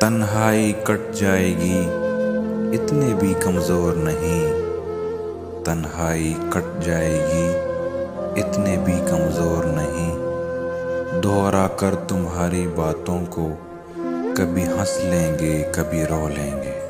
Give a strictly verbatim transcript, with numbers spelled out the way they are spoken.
तन्हाई कट जाएगी, इतने भी कमज़ोर नहीं। तन्हाई कट जाएगी, इतने भी कमज़ोर नहीं। दोहरा कर तुम्हारी बातों को, कभी हंस लेंगे कभी रो लेंगे।